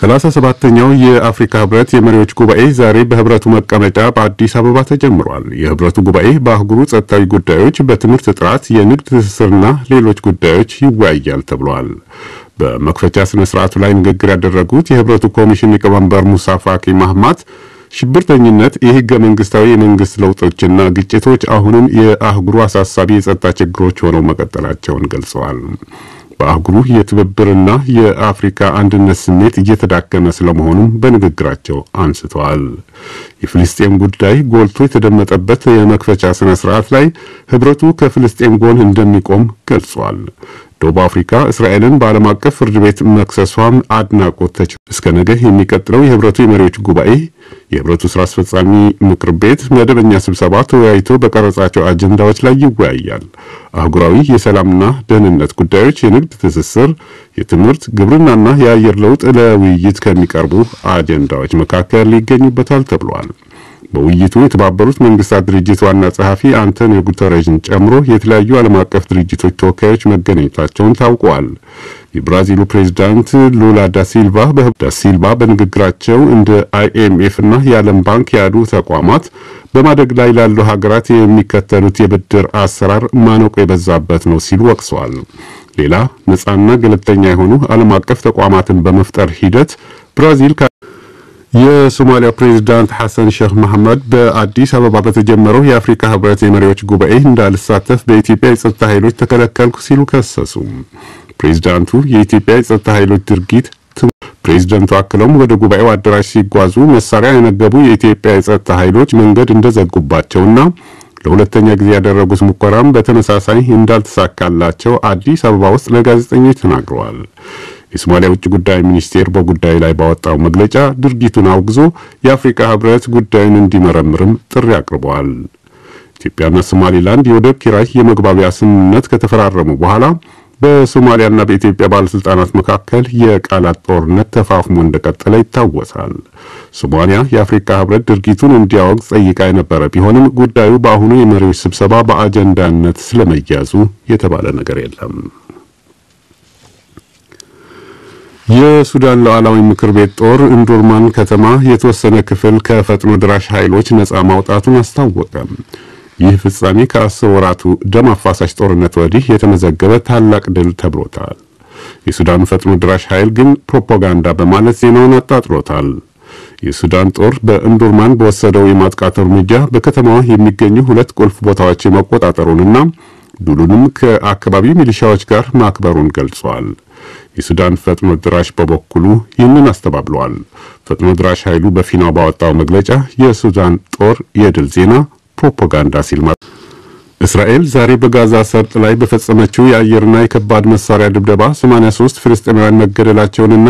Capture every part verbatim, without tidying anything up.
ثلاثة سبعة نيو يأفريقيا برات يمريوش كوباي زاري بهبراتو مكاملة بعد دي سببات جمرال يهبراتو كوباي باهجروت التاي قدرتش بتمرت ترات ينقد سرنا ليلوش قدرتش يواجه التبلوال بمكفتة سنسرات لاين جقراد الرجوت يهبراتو كوميشن كمبر مسافاكي مهمات ሽብርተኝነት የህገ መንግስታዊ መንግስት ለውጦችና ግጭቶች አሁንም የአህጉሩ አሳሳቢ ጸጥታ ችግሮች ሆነው መቀጠላቸውን ገልጸዋል። በአህጉሩ የትብብርና የአፍሪካ አንድነት ስሜት እየተዳከመ ስለመሆኑ በንግግራቸው አንስተዋል። የፍልስጤም ጉዳይ ጎልቶ የተደመጠበት የመክፈቻ ስነ ስርዓት ላይ ህብረቱ ከፍልስጤም ጎን እንደሚቆም ገልጿል። ደቡብ አፍሪካ እስራኤልን በዓለም አቀፍ ፍርድ ቤት መክሰሷን አድናቆተች። እስከነገ የሚቀጥለው የህብረቱ የመሪዎች ጉባኤ የህብረቱ ስራ አስፈጻሚ ምክር ቤት መደበኛ ስብሰባ ተወያይቶ በቀረጻቸው አጀንዳዎች ላይ ይወያያል። አህጉራዊ የሰላምና ደህንነት ጉዳዮች፣ የንግድ ትስስር፣ የትምህርት፣ ግብርናና የአየር ለውጥ ለውይይት ከሚቀርቡ አጀንዳዎች መካከል ሊገኙበታል ተብሏል። በውይይቱ የተባበሩት መንግስታት ድርጅት ዋና ጸሐፊ አንቶኒዮ ጉተሬዥን ጨምሮ የተለያዩ ዓለም አቀፍ ድርጅቶች ተወካዮች መገናኘታቸውን ታውቋል። የብራዚሉ ፕሬዝዳንት ሉላ ዳ ሲልቫ ዳ ሲልቫ በንግግራቸው እንደ አይኤምኤፍ እና የዓለም ባንክ ያሉ ተቋማት በማደግ ላይ ላሉ ሀገራት የሚከተሉት የብድር አሰራር ማነቆ የበዛበት ነው ሲሉ ወቅሰዋል። ሌላ ነፃና ገለልተኛ የሆኑ ዓለም አቀፍ ተቋማትን በመፍጠር ሂደት ብራዚል የሶማሊያ ፕሬዝዳንት ሐሰን ሼክ መሐመድ በአዲስ አበባ በተጀመረው የአፍሪካ ህብረት የመሪዎች ጉባኤ እንዳልሳተፍ በኢትዮጵያ የጸጥታ ኃይሎች ተከለከልኩ ሲሉ ከሰሱ። ፕሬዝዳንቱ የኢትዮጵያ የጸጥታ ኃይሎች ድርጊት ፕሬዝዳንቱ አክለውም ወደ ጉባኤው አዳራሽ ሲጓዙ መሳሪያ የነገቡ የኢትዮጵያ የጸጥታ ኃይሎች መንገድ እንደዘጉባቸውና ለሁለተኛ ጊዜ ያደረጉት ሙከራም በተመሳሳይ እንዳልተሳካላቸው አዲስ አበባ ውስጥ ለጋዜጠኞች ተናግረዋል። የሶማሊያ ውጭ ጉዳይ ሚኒስቴር በጉዳዩ ላይ ባወጣው መግለጫ ድርጊቱን አውግዞ የአፍሪካ ህብረት ጉዳዩን እንዲመረምርም ጥሪ አቅርቧል። ኢትዮጵያና ሶማሊላንድ የወደብ ኪራይ የመግባቢያ ስምምነት ከተፈራረሙ በኋላ በሶማሊያና በኢትዮጵያ ባለስልጣናት መካከል የቃላት ጦርነት ተፋፍሞ እንደቀጠለ ይታወሳል። ሶማሊያ የአፍሪካ ህብረት ድርጊቱን እንዲያወግዝ ጠይቃ የነበረ ቢሆንም ጉዳዩ በአሁኑ የመሪዎች ስብሰባ በአጀንዳነት ስለመያዙ የተባለ ነገር የለም። የሱዳን ሉዓላዊ ምክር ቤት ጦር እንዶርማን ከተማ የተወሰነ ክፍል ከፈጥኖ ድራሽ ኃይሎች ነፃ ማውጣቱን አስታወቀ። ይህ ፍጻሜ ከአስር ወራቱ ደም አፋሳሽ ጦርነት ወዲህ የተመዘገበ ታላቅ ድል ተብሎታል። የሱዳን ፈጥኖ ድራሽ ኃይል ግን ፕሮፓጋንዳ በማለት ዜናውን አጣጥሎታል። የሱዳን ጦር በእንዶርማን በወሰደው የማጥቃት እርምጃ በከተማዋ የሚገኙ ሁለት ቁልፍ ቦታዎች መቆጣጠሩንና ድሉንም ከአካባቢ ሚሊሻዎች ጋር ማክበሩን ገልጿል። የሱዳን ፈጥኖ ድራሽ በበኩሉ ይህንን አስተባብሏል። ፈጥኖ ድራሽ ኃይሉ በፊናው ባወጣው መግለጫ የሱዳን ጦር የድል ዜና ፕሮፓጋንዳ ሲልማ እስራኤል ዛሬ በጋዛ ሰርጥ ላይ በፈጸመችው የአየርና የከባድ መሳሪያ ድብደባ ሰማንያ ሶስት ፍልስጤማውያን መገደላቸውንና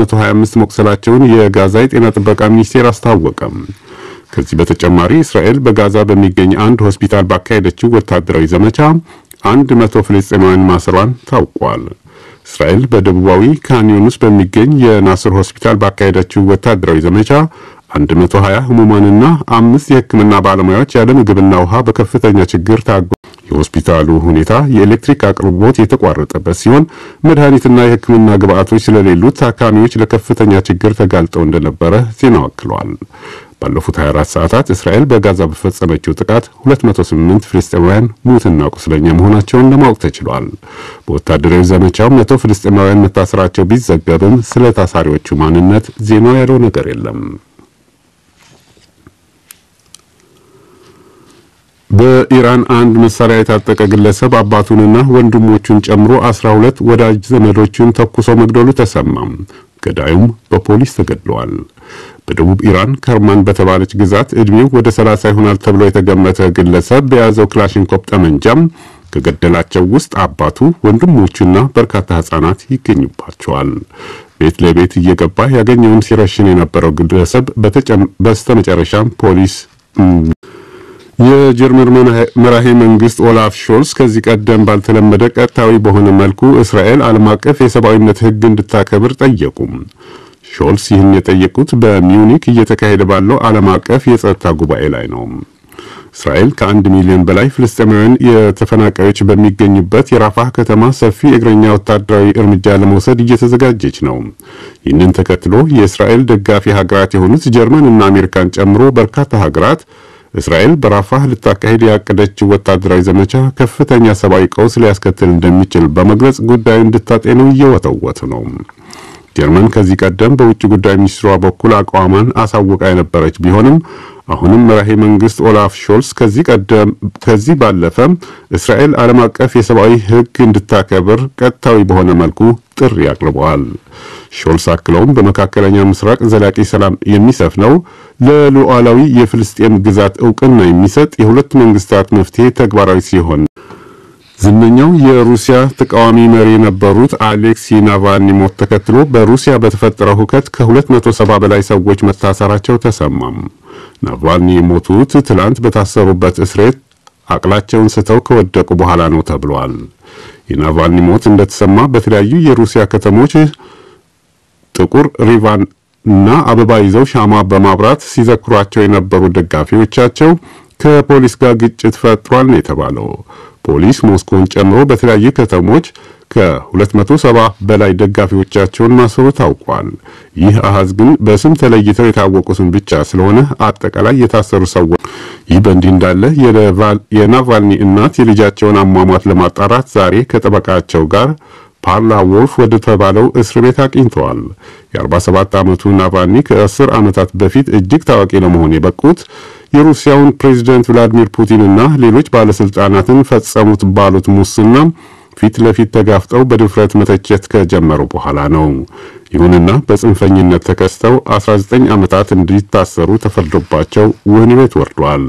መቶ ሃያ አምስት መቁሰላቸውን የጋዛ የጤና ጥበቃ ሚኒስቴር አስታወቀ። ከዚህ በተጨማሪ እስራኤል በጋዛ በሚገኝ አንድ ሆስፒታል ባካሄደችው ወታደራዊ ዘመቻ መቶ ፍልስጤማውያን ማሰሯን ታውቋል። እስራኤል በደቡባዊ ካን ዩኒስ በሚገኝ የናስር ሆስፒታል ባካሄደችው ወታደራዊ ዘመቻ መቶ ሃያ ህሙማንና አምስት የህክምና ባለሙያዎች ያለ ምግብና ውሃ በከፍተኛ ችግር ታገዱ። የሆስፒታሉ ሁኔታ የኤሌክትሪክ አቅርቦት የተቋረጠበት ሲሆን መድኃኒትና የህክምና ግብአቶች ስለሌሉት ታካሚዎች ለከፍተኛ ችግር ተጋልጠው እንደነበረ ዜናው አክሏል። ባለፉት ሃያ አራት ሰዓታት እስራኤል በጋዛ በፈጸመችው ጥቃት ሁለት መቶ ስምንት ፍልስጤማውያን ሙትና ቁስለኛ መሆናቸውን ለማወቅ ተችሏል። በወታደራዊ ዘመቻው መቶ ፍልስጤማውያን መታሰራቸው ቢዘገብም ስለ ታሳሪዎቹ ማንነት ዜናው ያለው ነገር የለም። በኢራን አንድ መሳሪያ የታጠቀ ግለሰብ አባቱንና ወንድሞቹን ጨምሮ አስራ ሁለት ወዳጅ ዘመዶቹን ተኩሶ መግደሉ ተሰማ። ገዳዩም በፖሊስ ተገድሏል። በደቡብ ኢራን ከርማን በተባለች ግዛት እድሜው ወደ ሰላሳ ይሆናል ተብሎ የተገመተ ግለሰብ በያዘው ክላሽንኮቭ ጠመንጃም ከገደላቸው ውስጥ አባቱ፣ ወንድሞቹና በርካታ ህፃናት ይገኙባቸዋል። ቤት ለቤት እየገባ ያገኘውን ሲረሽን የነበረው ግለሰብ በስተመጨረሻም ፖሊስ የጀርመን መራሄ መንግስት ኦላፍ ሾልስ ከዚህ ቀደም ባልተለመደ ቀጣዊ በሆነ መልኩ እስራኤል ዓለም አቀፍ የሰብአዊነት ህግ እንድታከብር ጠየቁ። ሾልስ ይህን የጠየቁት በሚዩኒክ እየተካሄደ ባለው ዓለም አቀፍ የጸጥታ ጉባኤ ላይ ነው። እስራኤል ከአንድ ሚሊዮን በላይ ፍልስጤማውያን የተፈናቀሉት በሚገኙበት የራፋህ ከተማ ሰፊ እግረኛ ወታደራዊ እርምጃ ለመውሰድ እየተዘጋጀች ነው። ይህንን ተከትሎ የእስራኤል ደጋፊ ሀገራት የሆኑት ጀርመንና አሜሪካን ጨምሮ በርካታ ሀገራት እስራኤል በራፋህ ለታካሄድ ያቀደችው ወታደራዊ ዘመቻ ከፍተኛ ሰብአዊ ቀውስ ሊያስከትል እንደሚችል በመግለጽ ጉዳዩን እንድታጤኑ እየወተወቱ ነው። ጀርመን ከዚህ ቀደም በውጭ ጉዳይ ሚኒስትሯ በኩል አቋማን አሳውቃ የነበረች ቢሆንም አሁንም መራሄ መንግስት ኦላፍ ሾልስ ከዚህ ቀደም ከዚህ ባለፈ እስራኤል ዓለም አቀፍ የሰብአዊ ህግ እንድታከብር ቀጣይ በሆነ መልኩ ጥሪ አቅርበዋል። ሾልስ አክለውም በመካከለኛ ምስራቅ ዘላቂ ሰላም የሚሰፍነው ለሉዓላዊ የፍልስጤም ግዛት ዕውቅና የሚሰጥ የሁለት መንግስታት መፍትሄ ተግባራዊ ሲሆን ዝነኛው የሩሲያ ተቃዋሚ መሪ የነበሩት አሌክሲ ናቫልኒ ሞት ተከትሎ በሩሲያ በተፈጠረው ሁከት ከ270 በላይ ሰዎች መታሰራቸው ተሰማም። ናቫልኒ ሞቱት ትላንት በታሰሩበት እስራት አቅላቸውን ስተው ከወደቁ በኋላ ነው ተብሏል። የናቫልኒ ሞት እንደተሰማ በተለያዩ የሩሲያ ከተሞች ጥቁር ሪቫን እና አበባ ይዘው ሻማ በማብራት ሲዘክሯቸው የነበሩ ደጋፊዎቻቸው ከፖሊስ ጋር ግጭት ፈጥሯል ነው የተባለው። ፖሊስ ሞስኮን ጨምሮ በተለያዩ ከተሞች ከ270 በላይ ደጋፊዎቻቸውን ማሰሩ ታውቋል። ይህ አሃዝ ግን በስም ተለይተው የታወቁትን ብቻ ስለሆነ አጠቃላይ የታሰሩ ሰዎች ይህ በእንዲህ እንዳለ የናቫልኒ እናት የልጃቸውን አሟሟት ለማጣራት ዛሬ ከጠበቃቸው ጋር ፓርላ ወልፍ ወደ ተባለው እስር ቤት አቅንተዋል። የ47 ዓመቱ ናቫልኒ ከ10 ዓመታት በፊት እጅግ ታዋቂ ለመሆን የበቁት የሩሲያውን ፕሬዝዳንት ቭላዲሚር ፑቲንና ሌሎች ባለስልጣናትን ፈጸሙት ባሉት ሙስና ፊት ለፊት ተጋፍጠው በድፍረት መተቸት ከጀመሩ በኋላ ነው። ይሁንና በጽንፈኝነት ተከስተው 19 ዓመታት እንዲታሰሩ ተፈርዶባቸው ወህኒ ቤት ወርደዋል።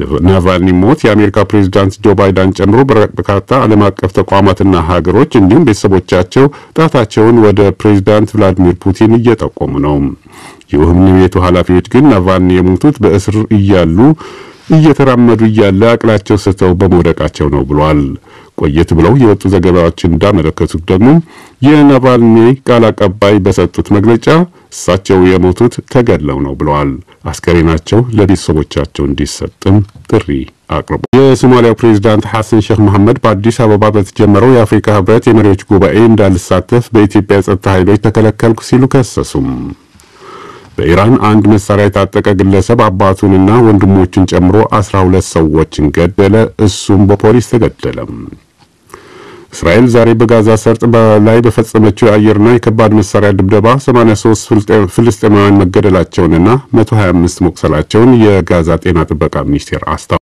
ለናቫልኒ ሞት የአሜሪካ ፕሬዝዳንት ጆ ባይደን ጨምሮ በርካታ ዓለም አቀፍ ተቋማትና ሀገሮች እንዲሁም ቤተሰቦቻቸው ጣታቸውን ወደ ፕሬዝዳንት ቭላዲሚር ፑቲን እየጠቆሙ ነው። የወህኒ ቤቱ ኃላፊዎች ግን ናቫልኒ የሞቱት በእስር እያሉ እየተራመዱ እያለ አቅላቸው ስተው በመውደቃቸው ነው ብሏል። ቆየት ብለው የወጡ ዘገባዎች እንዳመለከቱት ደግሞ የናቫልኒ ቃል አቀባይ በሰጡት መግለጫ እሳቸው የሞቱት ተገድለው ነው ብለዋል። አስከሬናቸው ለቤተሰቦቻቸው እንዲሰጥም ጥሪ አቅርበዋል። የሶማሊያው ፕሬዝዳንት ሐሰን ሼክ መሐመድ በአዲስ አበባ በተጀመረው የአፍሪካ ህብረት የመሪዎች ጉባኤ እንዳልሳተፍ በኢትዮጵያ የጸጥታ ኃይሎች ተከለከልኩ ሲሉ ከሰሱም። በኢራን አንድ መሳሪያ የታጠቀ ግለሰብ አባቱንና ወንድሞቹን ጨምሮ 12 ሰዎችን ገደለ። እሱም በፖሊስ ተገደለ። እስራኤል ዛሬ በጋዛ ሰርጥ ላይ በፈጸመችው የአየርና የከባድ መሳሪያ ድብደባ 83 ፍልስጤማውያን መገደላቸውንና 125 መቁሰላቸውን የጋዛ ጤና ጥበቃ ሚኒስቴር አስታውቋል።